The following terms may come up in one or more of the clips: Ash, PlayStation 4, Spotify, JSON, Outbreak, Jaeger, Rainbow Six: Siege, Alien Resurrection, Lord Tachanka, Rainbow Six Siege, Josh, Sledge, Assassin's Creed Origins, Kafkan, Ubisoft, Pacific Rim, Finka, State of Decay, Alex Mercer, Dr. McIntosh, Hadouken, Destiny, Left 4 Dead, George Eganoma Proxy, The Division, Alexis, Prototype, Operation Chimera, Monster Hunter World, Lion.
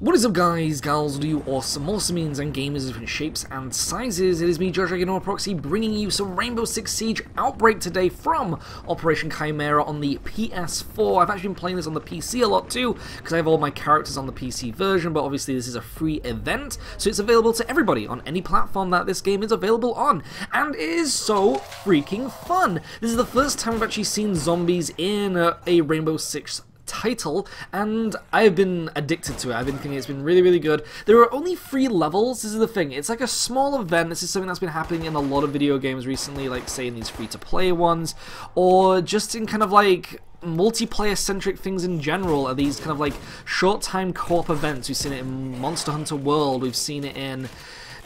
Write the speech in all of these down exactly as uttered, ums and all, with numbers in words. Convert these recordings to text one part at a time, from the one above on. What is up guys, gals, do you awesome awesomeans and gamers of different shapes and sizes? It is me, George Eganoma Proxy, bringing you some Rainbow Six Siege Outbreak today from Operation Chimera on the P S four. I've actually been playing this on the P C a lot too, because I have all my characters on the P C version, but obviously this is a free event, so it's available to everybody on any platform that this game is available on. And it is so freaking fun! This is the first time I've actually seen zombies in a, a Rainbow Six title, and I've been addicted to it. I've been thinking it's been really, really good. There are only three levels. This is the thing. It's like a small event. This is something that's been happening in a lot of video games recently, like, say, in these free-to-play ones, or just in kind of, like, multiplayer-centric things in general are these kind of, like, short-time co-op events. We've seen it in Monster Hunter World. We've seen it in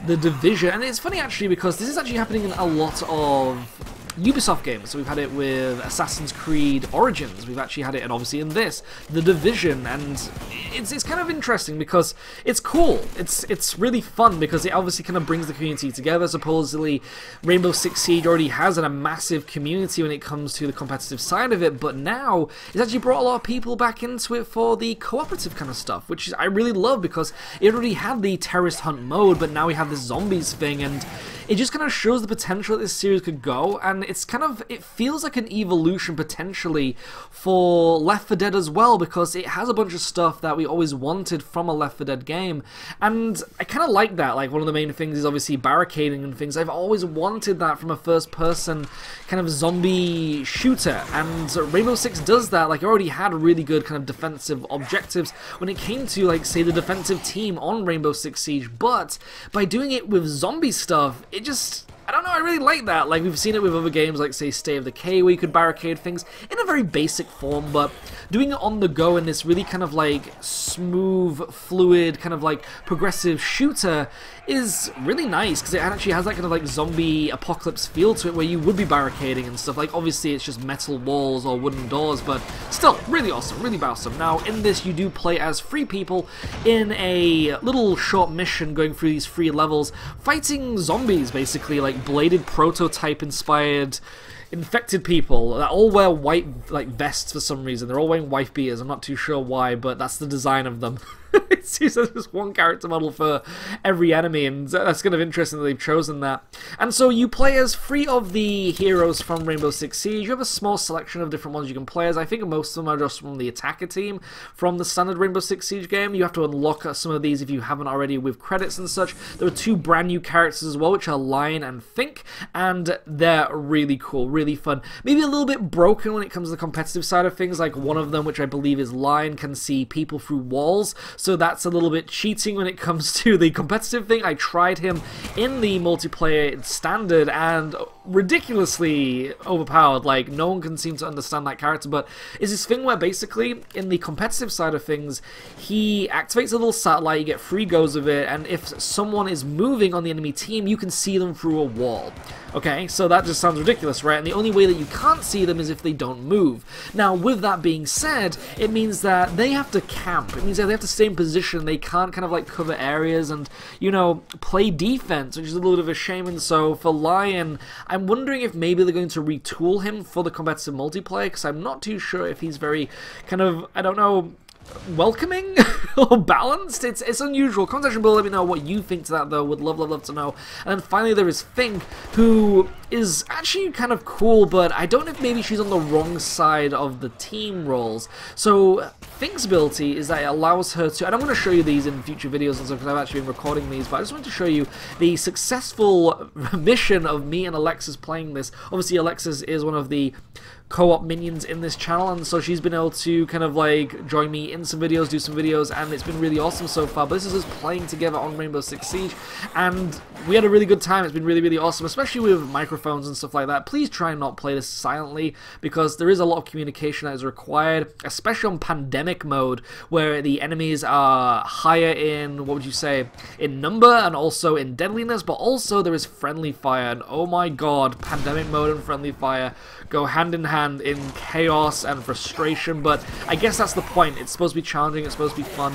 The Division. And it's funny, actually, because this is actually happening in a lot of Ubisoft games. So we've had it with Assassin's Creed Origins, we've actually had it, and obviously in this, The Division, and it's, it's kind of interesting because it's cool, it's it's really fun because it obviously kind of brings the community together. Supposedly Rainbow Six Siege already has a massive community when it comes to the competitive side of it, but now it's actually brought a lot of people back into it for the cooperative kind of stuff, which I really love because it already had the terrorist hunt mode, but now we have this zombies thing, and it just kind of shows the potential that this series could go, and it's kind of, it feels like an evolution potentially for Left four Dead as well, because it has a bunch of stuff that we always wanted from a Left four Dead game, and I kind of like that. Like, one of the main things is obviously barricading and things. I've always wanted that from a first-person kind of zombie shooter, and Rainbow Six does that. Like, it already had really good kind of defensive objectives when it came to, like, say, the defensive team on Rainbow Six Siege, but by doing it with zombie stuff, it just, I don't know, I really like that. Like, we've seen it with other games like, say, State of Decay, where you could barricade things in a very basic form, but doing it on the go in this really kind of, like, smooth, fluid, kind of, like, progressive shooter is really nice, because it actually has that kind of, like, zombie apocalypse feel to it, where you would be barricading and stuff. Like, obviously it's just metal walls or wooden doors, but still, really awesome, really awesome. Now, in this, you do play as three people in a little short mission going through these three levels, fighting zombies, basically, like, bladed prototype inspired infected people that all wear white, like, vests for some reason. They're all wearing wife beaters. I'm not too sure why, but that's the design of them. It seems there's just one character model for every enemy, and that's kind of interesting that they've chosen that. And so you play as three of the heroes from Rainbow Six Siege. You have a small selection of different ones you can play as. I think most of them are just from the attacker team from the standard Rainbow Six Siege game. You have to unlock some of these if you haven't already with credits and such. There are two brand new characters as well, which are Lion and Finka, and they're really cool, really Really fun. Maybe a little bit broken when it comes to the competitive side of things. Like, one of them, which I believe is Lion, can see people through walls, so that's a little bit cheating when it comes to the competitive thing. I tried him in the multiplayer standard and ridiculously overpowered. Like, no one can seem to understand that character, but it's this thing where basically in the competitive side of things, he activates a little satellite, you get free goes of it, and if someone is moving on the enemy team, you can see them through a wall. Okay, so that just sounds ridiculous, right? And the only way that you can't see them is if they don't move. Now, with that being said, it means that they have to camp. It means that they have to stay in position. They can't kind of, like, cover areas and, you know, play defense, which is a little bit of a shame. And so for Lion, I'm wondering if maybe they're going to retool him for the competitive multiplayer, because I'm not too sure if he's very kind of, I don't know, welcoming or balanced. It's it's unusual. Comment section below, let me know what you think to that, though. Would love, love, love to know. And then finally there is Finka, who is actually kind of cool, but I don't know if maybe she's on the wrong side of the team roles. So Finka's ability is that it allows her to, and I'm going to show you these in future videos and stuff because I've actually been recording these, but I just wanted to show you the successful mission of me and Alexis playing this. Obviously Alexis is one of the co-op minions in this channel, and so she's been able to kind of, like, join me in some videos, do some videos, and it's been really awesome so far. But this is us playing together on Rainbow Six Siege, and we had a really good time. It's been really, really awesome, especially with microphones and stuff like that. Please try and not play this silently, because there is a lot of communication that is required, especially on pandemic mode, where the enemies are higher in, what would you say, in number and also in deadliness, but also there is friendly fire, and oh my god, pandemic mode and friendly fire go hand in hand in chaos and frustration. But I guess that's the point. It's supposed to be challenging, it's supposed to be fun,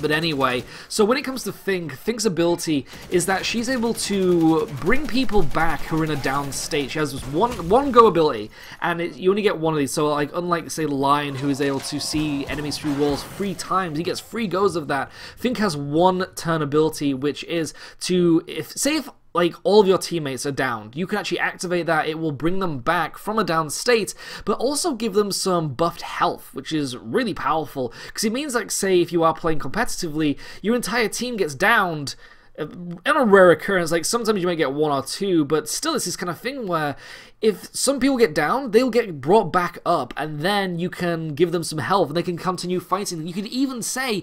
But anyway, so when it comes to Fink, Fink's ability is that she's able to bring people back who are in a down state. She has this one, one go ability, and it, you only get one of these. So like, unlike, say, Lion, who is able to see enemies through walls three times, he gets three goes of that. Fink has one turn ability, which is to, if say if like all of your teammates are down, you can actually activate that. It will bring them back from a down state, but also give them some buffed health, which is really powerful, because it means, like, say if you are playing competitively, your entire team gets downed. On a rare occurrence, like sometimes you may get one or two, but still it's this kind of thing where if some people get down, they'll get brought back up, and then you can give them some health and they can continue fighting. You could even say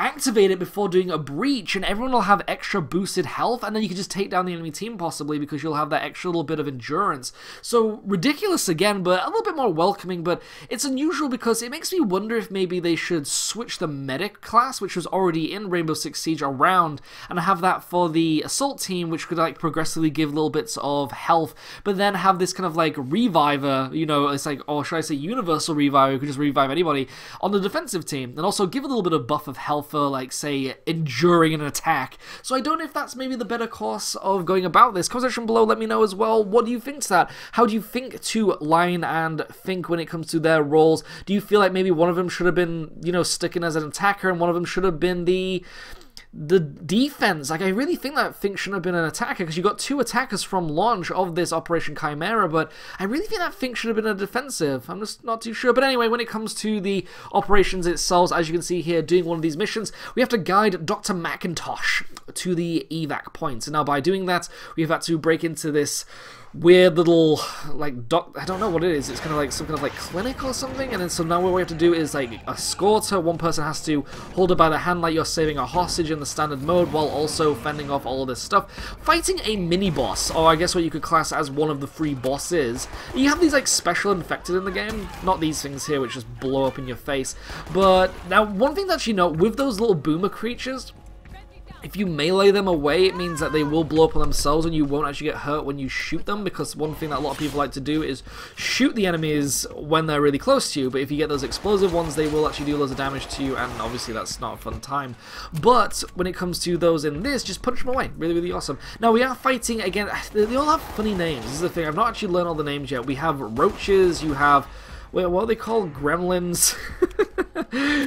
activate it before doing a breach, and everyone will have extra boosted health, and then you can just take down the enemy team possibly, because you'll have that extra little bit of endurance. So ridiculous again, but a little bit more welcoming. But it's unusual because it makes me wonder if maybe they should switch the medic class, which was already in Rainbow Six Siege, around and have Have that for the assault team, which could like progressively give little bits of health, but then have this kind of like reviver, you know, it's like, or should I say universal reviver, who could just revive anybody on the defensive team, and also give a little bit of buff of health for, like, say, enduring an attack. So I don't know if that's maybe the better course of going about this. Comment section below, let me know as well. What do you think to that? How do you think to Lion and Fink when it comes to their roles? Do you feel like maybe one of them should have been, you know, sticking as an attacker, and one of them should have been the the defense? Like, I really think that Fink shouldn't have been an attacker, because you got two attackers from launch of this Operation Chimera, but I really think that Fink should have been a defensive. I'm just not too sure. But anyway, when it comes to the operations itself, as you can see here, doing one of these missions, we have to guide Doctor McIntosh to the evac point. And now by doing that, we've had to break into this weird little, like, doc, I don't know what it is, it's kind of like some kind of like clinic or something, and then so now what we have to do is like escort her. One person has to hold her by the hand like you're saving a hostage in the standard mode, while also fending off all of this stuff, fighting a mini-boss, or I guess what you could class as one of the three bosses. You have these like special infected in the game, not these things here which just blow up in your face. But now one thing that you know, with those little boomer creatures, if you melee them away, it means that they will blow up on themselves and you won't actually get hurt when you shoot them, because one thing that a lot of people like to do is shoot the enemies when they're really close to you, but if you get those explosive ones, they will actually do loads of damage to you, and obviously that's not a fun time. But when it comes to those in this, just punch them away. Really, really awesome. Now we are fighting, again, they all have funny names. This is the thing, I've not actually learned all the names yet. We have roaches, you have, wait, what are they called? Gremlins?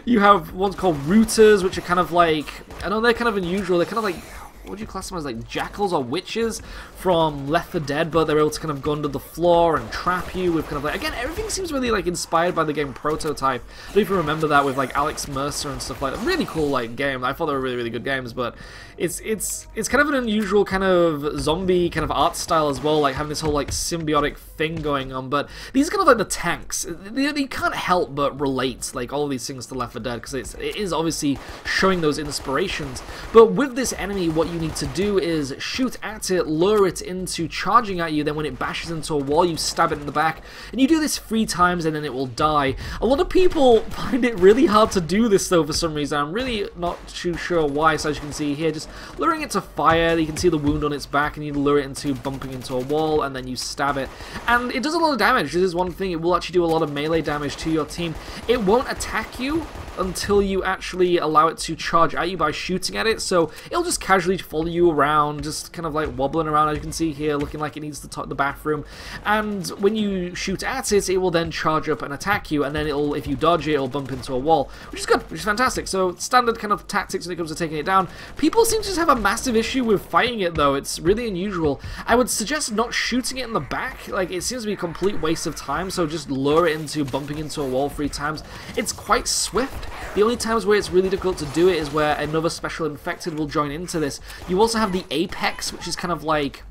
You have ones called rooters, which are kind of like, I know they're kind of unusual, they're kind of like, what would you class them as, like jackals or witches from Left four Dead, but they're able to kind of go under the floor and trap you with kind of like, again, everything seems really like inspired by the game Prototype. I don't even remember that, with like Alex Mercer and stuff like that. Really cool like game. I thought they were really, really good games, but it's it's it's kind of an unusual kind of zombie kind of art style as well, like having this whole like symbiotic thing going on. But these are kind of like the tanks. You can't help but relate like all of these things to Left four Dead, because it's it is obviously showing those inspirations. But with this enemy, what you need to do is shoot at it, lure it into charging at you, then when it bashes into a wall, you stab it in the back, and you do this three times and then it will die. A lot of people find it really hard to do this though for some reason. I'm really not too sure why. So as you can see here, just luring it to fire, you can see the wound on its back, and you lure it into bumping into a wall, and then you stab it, and it does a lot of damage. This is one thing, it will actually do a lot of melee damage to your team. It won't attack you until you actually allow it to charge at you by shooting at it, so it'll just casually follow you around, just kind of like wobbling around, as you can see here, looking like it needs to top the bathroom. And when you shoot at it, it will then charge up and attack you, and then it'll, if you dodge it, it'll bump into a wall, which is good, which is fantastic. So standard kind of tactics when it comes to taking it down. People seem to just have a massive issue with fighting it though, it's really unusual. I would suggest not shooting it in the back, like it seems to be a complete waste of time, so just lure it into bumping into a wall three times. It's quite swift. The only times where it's really difficult to do it is where another special infected will join into this. You also have the Apex, which is kind of like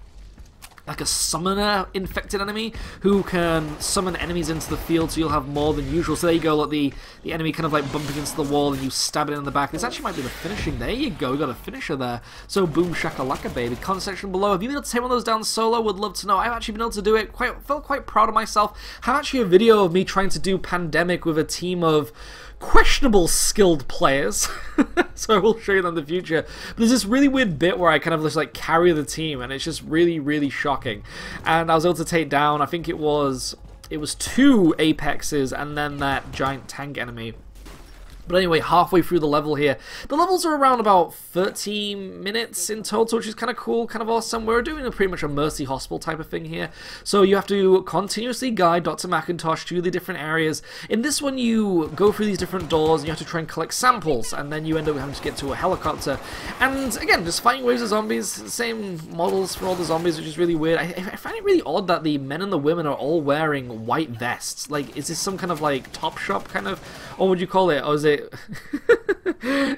like a summoner infected enemy who can summon enemies into the field, so you'll have more than usual. So there you go, like the, the enemy kind of like bumping into the wall and you stab it in the back. This actually might be the finishing. There you go, we got a finisher there. So boom shakalaka baby. Comment section below, have you been able to take one of those down solo? Would love to know. I've actually been able to do it, quite felt quite proud of myself. Have actually a video of me trying to do Pandemic with a team of questionable skilled players, so I will show you that in the future. But there's this really weird bit where I kind of just like carry the team, and it's just really, really shocking. And I was able to take down, I think it was, it was two Apexes and then that giant tank enemy. But anyway, halfway through the level here. The levels are around about thirteen minutes in total, which is kind of cool, kind of awesome. We're doing a pretty much a mercy hospital type of thing here. So you have to continuously guide Doctor McIntosh to the different areas. In this one, you go through these different doors and you have to try and collect samples, and then you end up having to get to a helicopter. And again, just fighting waves of zombies, same models for all the zombies, which is really weird. I, I find it really odd that the men and the women are all wearing white vests. Like, is this some kind of like Top Shop kind of, or would you call it, or is it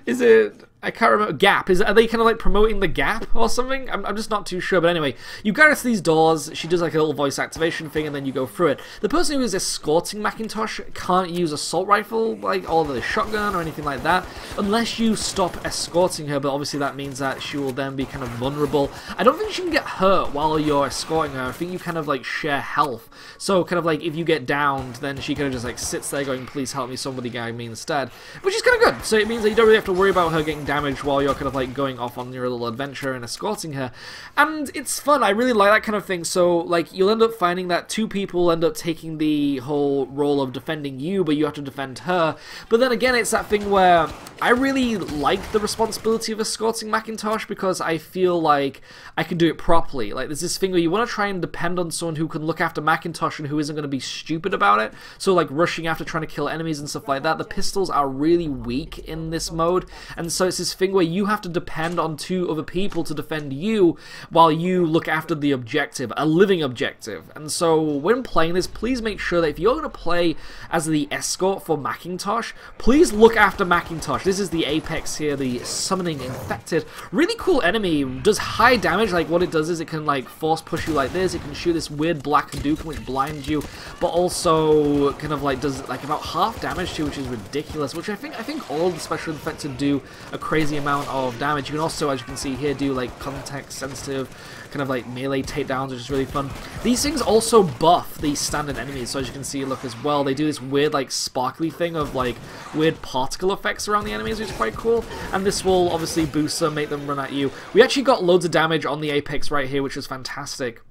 is it I can't remember. Gap. Is are they kind of like promoting the Gap or something? I'm, I'm just not too sure. But anyway, you go to these doors. She does like a little voice activation thing, and then you go through it. The person who is escorting McIntosh can't use assault rifle, like or the shotgun or anything like that, unless you stop escorting her. But obviously that means that she will then be kind of vulnerable. I don't think she can get hurt while you're escorting her. I think you kind of like share health. So kind of like if you get downed, then she kind of just like sits there going, "Please help me, somebody gag me instead," which is kind of good. So it means that you don't really have to worry about her getting down damage while you're kind of like going off on your little adventure and escorting her. And it's fun. I really like that kind of thing. So like you'll end up finding that two people end up taking the whole role of defending you, but you have to defend her. But then again, it's that thing where I really like the responsibility of escorting McIntosh, because I feel like I can do it properly. Like there's this thing where you want to try and depend on someone who can look after McIntosh and who isn't going to be stupid about it. So like rushing after trying to kill enemies and stuff like that. The pistols are really weak in this mode, and so it's this thing where you have to depend on two other people to defend you while you look after the objective, a living objective. And so when playing this, please make sure that if you're going to play as the escort for McIntosh, please look after McIntosh. This is the Apex here, the summoning infected. Really cool enemy, does high damage. Like what it does is it can like force push you like this, it can shoot this weird black Hadouken which blinds you, but also kind of like does like about half damage to you, which is ridiculous, which I think I think all the special infected do a crazy amount of damage. You can also, as you can see here, do like context sensitive kind of like melee takedowns, which is really fun. These things also buff the standard enemies, so as you can see, look as well, they do this weird like sparkly thing of like weird particle effects around the enemies, which is quite cool, and this will obviously boost them, make them run at you. We actually got loads of damage on the Apex right here, which was fantastic.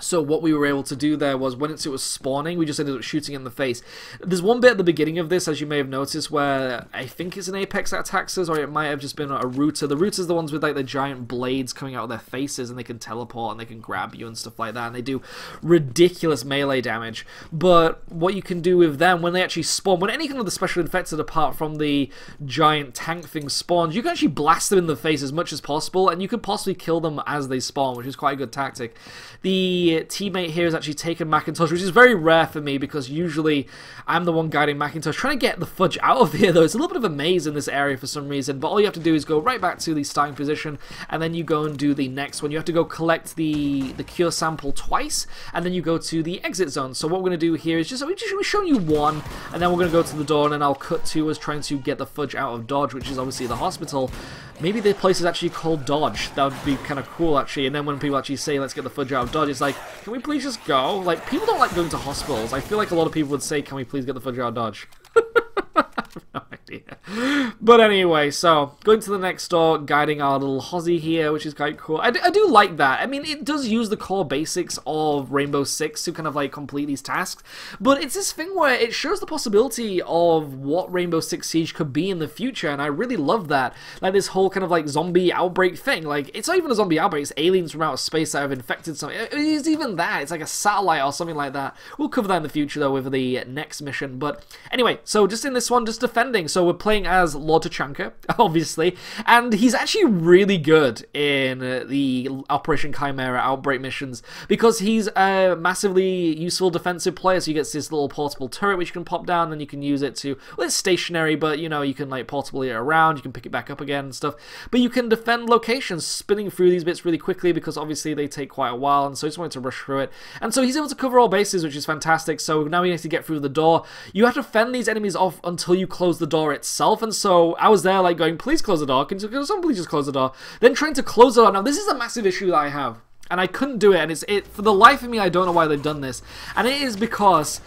So what we were able to do there was when it was spawning, we just ended up shooting it in the face. There's one bit at the beginning of this, as you may have noticed, where I think it's an Apex that attacks us, or it might have just been a Rooter. The Rooters are the ones with like the giant blades coming out of their faces, and they can teleport and they can grab you and stuff like that, and they do ridiculous melee damage. But what you can do with them, when they actually spawn, when any kind of the special infected apart from the giant tank thing spawns, you can actually blast them in the face as much as possible, and you could possibly kill them as they spawn, which is quite a good tactic. The teammate here has actually taken McIntosh, which is very rare for me because usually I'm the one guiding McIntosh. Trying to get the fudge out of here though, it's a little bit of a maze in this area for some reason, but all you have to do is go right back to the starting position, and then you go and do the next one. You have to go collect the the cure sample twice, and then you go to the exit zone. So what we're going to do here is just, we're just showing you one, and then we're going to go to the door, and then I'll cut to us trying to get the fudge out of Dodge, which is obviously the hospital. Maybe the place is actually called Dodge. That would be kind of cool actually. And then when people actually say let's get the fudge out of Dodge, it's like, can we please just go? Like, people don't like going to hospitals. I feel like a lot of people would say, can we please get the fudge out of Dodge? I have no idea. But anyway, so going to the next door, guiding our little Hozzy here, which is quite cool. I do, I do like that. I mean, it does use the core basics of Rainbow Six to kind of like complete these tasks, but it's this thing where it shows the possibility of what Rainbow Six Siege could be in the future, and I really love that. Like this whole kind of like zombie outbreak thing. Like, it's not even a zombie outbreak, it's aliens from outer space that have infected something. It is even that. It's like a satellite or something like that. We'll cover that in the future though with the next mission. But anyway, so just in this one, just defending. So we're playing as Lord Tachanka, obviously, and he's actually really good in the Operation Chimera Outbreak missions because he's a massively useful defensive player. So you get this little portable turret which you can pop down, and you can use it to, well, it's stationary, but you know, you can like portable it around, you can pick it back up again and stuff, but you can defend locations, spinning through these bits really quickly because obviously they take quite a while, and so I just wanted to rush through it. And so he's able to cover all bases, which is fantastic. So now we need to get through the door. You have to fend these enemies off until until you close the door itself, and so I was there like going, please close the door, can someone please just close the door, then trying to close the door. Now this is a massive issue that I have, and I couldn't do it, and it's it for the life of me I don't know why they've done this, and it is because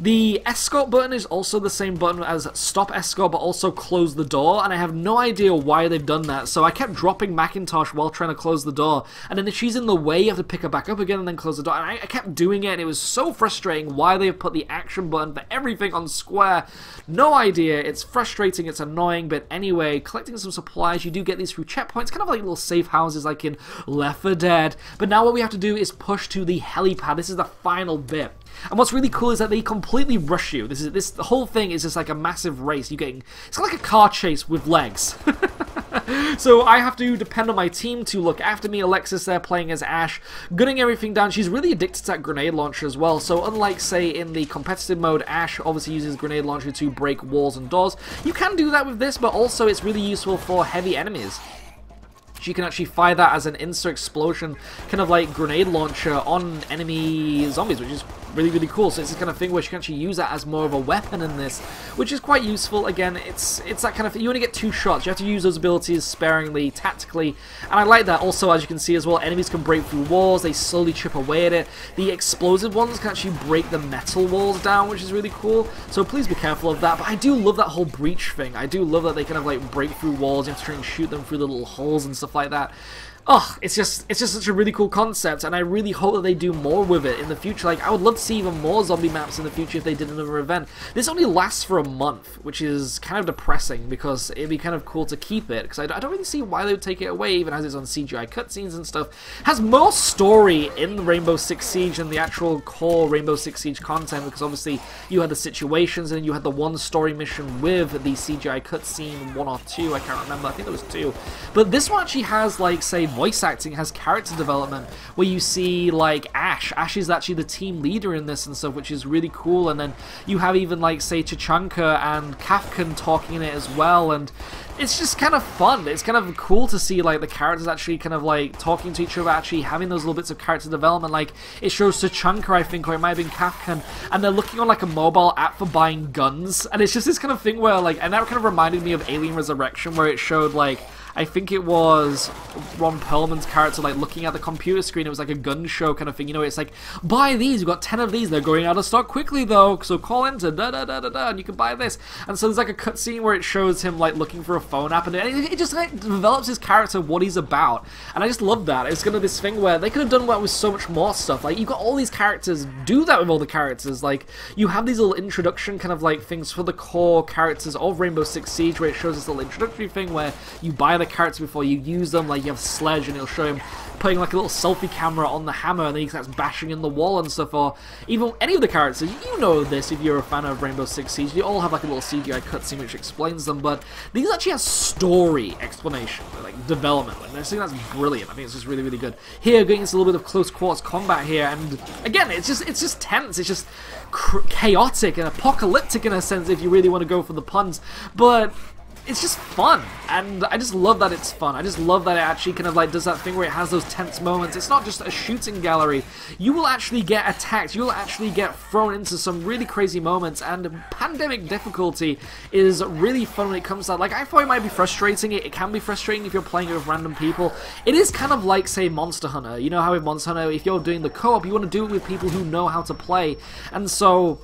The escort button is also the same button as stop escort, but also close the door, and I have no idea why they've done that, so I kept dropping McIntosh while trying to close the door, and then if she's in the way, you have to pick her back up again and then close the door, and I, I kept doing it, and it was so frustrating why they have put the action button for everything on square. No idea, it's frustrating, it's annoying, but anyway, collecting some supplies, you do get these through checkpoints, kind of like little safe houses like in Left four Dead, but now what we have to do is push to the helipad. This is the final bit. And what's really cool is that they completely rush you. This is this the whole thing is just like a massive race. You're getting it's kind of like a car chase with legs. So I have to depend on my team to look after me. Alexis there playing as Ash, gunning everything down. She's really addicted to that grenade launcher as well. So unlike, say, in the competitive mode, Ash obviously uses grenade launcher to break walls and doors. You can do that with this, but also it's really useful for heavy enemies. She can actually fire that as an insta explosion, kind of like grenade launcher on enemy zombies, which is really, really cool. So it's this kind of thing where she can actually use that as more of a weapon in this, which is quite useful. Again, it's it's that kind of thing. You only get two shots. You have to use those abilities sparingly, tactically, and I like that. Also, as you can see as well, enemies can break through walls. They slowly chip away at it. The explosive ones can actually break the metal walls down, which is really cool. So please be careful of that. But I do love that whole breach thing. I do love that they kind of like break through walls. You have to try and shoot them through the little holes and stuff like that. Oh, it's just it's just such a really cool concept, and I really hope that they do more with it in the future. Like, I would love to see even more zombie maps in the future if they did another event. This only lasts for a month, which is kind of depressing because it'd be kind of cool to keep it, because I, I don't really see why they would take it away. Even has its own C G I cutscenes and stuff. Has more story in Rainbow Six Siege than the actual core Rainbow Six Siege content, because obviously you had the situations and you had the one story mission with the C G I cutscene, one or two, I can't remember. I think there was two. But this one actually has, like, say, voice acting, has character development, where you see like Ash. Ash is actually the team leader in this and stuff, which is really cool. And then you have even like, say, Tachanka and Kafkan talking in it as well, and it's just kind of fun. It's kind of cool to see like the characters actually kind of like talking to each other, actually having those little bits of character development. Like, it shows Tachanka, I think, or it might have been Kafkan, and they're looking on like a mobile app for buying guns, and it's just this kind of thing where like, and that kind of reminded me of Alien Resurrection, where it showed like, I think it was Ron Perlman's character like looking at the computer screen. It was like a gun show kind of thing, you know. It's like, buy these. We've got ten of these. They're going out of stock quickly though, so call enter. Da da da da da, and you can buy this. And so there's like a cutscene where it shows him like looking for a phone app, and it, it just like develops his character, what he's about. And I just love that. It's kind of this thing where they could have done well with so much more stuff. Like, you've got all these characters. Do that with all the characters. Like, you have these little introduction kind of like things for the core characters of Rainbow Six Siege, where it shows this little introductory thing where you buy the character before you use them. Like, you have Sledge, and it'll show him putting like a little selfie camera on the hammer, and then he starts bashing in the wall and stuff. Or even any of the characters, you know this if you're a fan of Rainbow Six Siege, they all have like a little C G I cutscene which explains them, but these actually have story explanation, like development, and I think that's brilliant. I think it's just really, really good. Here, getting into a little bit of close quarters combat here, and again, it's just it's just tense, it's just chaotic and apocalyptic in a sense, if you really want to go for the puns, but it's just fun, and I just love that it's fun. I just love that it actually kind of like does that thing where it has those tense moments. It's not just a shooting gallery. You will actually get attacked. You'll actually get thrown into some really crazy moments, and pandemic difficulty is really fun when it comes to that. Like, I thought it might be frustrating. It, it can be frustrating if you're playing it with random people. It is kind of like, say, Monster Hunter. You know how in Monster Hunter, if you're doing the co-op, you want to do it with people who know how to play, and so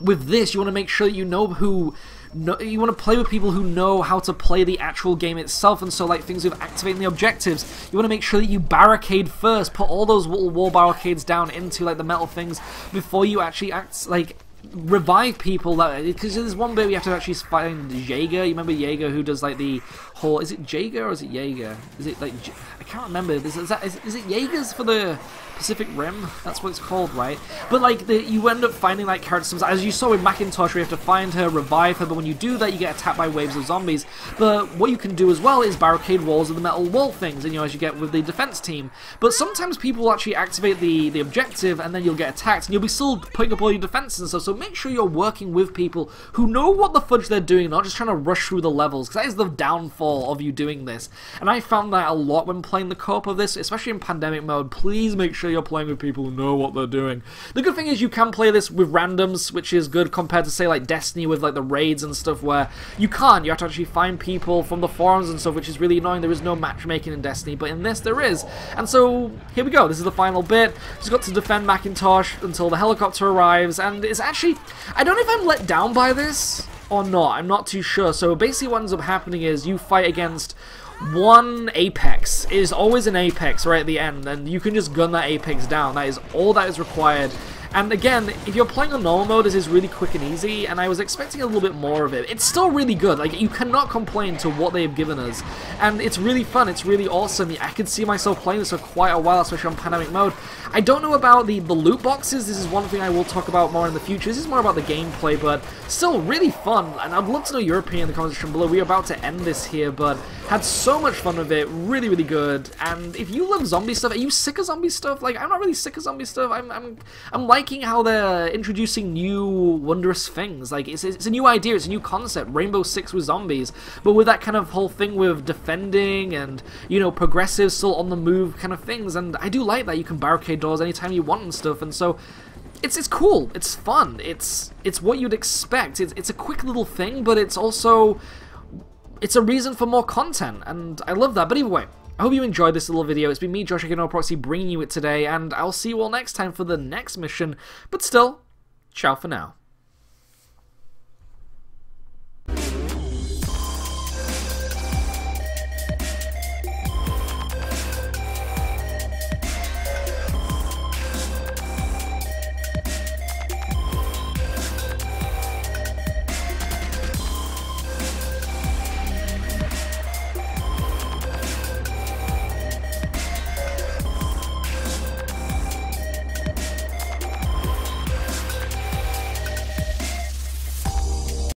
with this, you want to make sure that you know who... No, you want to play with people who know how to play the actual game itself, and so like things with activating the objectives, you want to make sure that you barricade first, put all those little wall barricades down into like the metal things before you actually act like revive people. That, because there's one bit we have to actually find Jaeger. You remember Jaeger, who does like the whole, is it Jaeger or is it Jaeger? Is it like, I can't remember. Is, is, that, is, is it Jaeger's for the Pacific Rim? That's what it's called, right? But like, the, you end up finding like characters, as you saw with McIntosh, where you have to find her, revive her, but when you do that, you get attacked by waves of zombies. But what you can do as well is barricade walls with the metal wall things, and you know, as you get with the defense team. But sometimes people will actually activate the, the objective, and then you'll get attacked, and you'll be still putting up all your defenses and stuff, so make sure you're working with people who know what the fudge they're doing, not just trying to rush through the levels, because that is the downfall of you doing this. And I found that a lot when playing the co-op of this, especially in pandemic mode. Please make sure you're playing with people who know what they're doing. The good thing is you can play this with randoms, which is good compared to, say, like Destiny with like the raids and stuff, where you can't. You have to actually find people from the forums and stuff, which is really annoying. There is no matchmaking in Destiny, but in this there is. And so here we go. This is the final bit. Just got to defend McIntosh until the helicopter arrives, and it's actually actually, I don't know if I'm let down by this or not. I'm not too sure. So basically what ends up happening is you fight against one apex. It is always an apex right at the end, and you can just gun that apex down. That is all that is required. And again, if you're playing on normal mode, this is really quick and easy, and I was expecting a little bit more of it. It's still really good. Like, you cannot complain to what they've given us. And it's really fun. It's really awesome. I can see myself playing this for quite a while, especially on pandemic mode. I don't know about the, the loot boxes. This is one thing I will talk about more in the future. This is more about the gameplay, but still really fun. And I'd love to know your opinion in the comments section below. We're about to end this here, but had so much fun with it. Really, really good. And if you love zombie stuff, are you sick of zombie stuff? Like, I'm not really sick of zombie stuff. I'm, I'm, I'm like, how they're introducing new wondrous things. Like, it's, it's a new idea, it's a new concept, Rainbow Six with zombies, but with that kind of whole thing with defending and, you know, progressive, still on the move kind of things, and I do like that you can barricade doors anytime you want and stuff, and so it's it's cool, it's fun, it's it's what you'd expect, it's, it's a quick little thing, but it's also, it's a reason for more content, and I love that. But either way, I hope you enjoyed this little video. It's been me, Josh Eganoma Proxy, bringing you it today, and I'll see you all next time for the next mission, but still, ciao for now.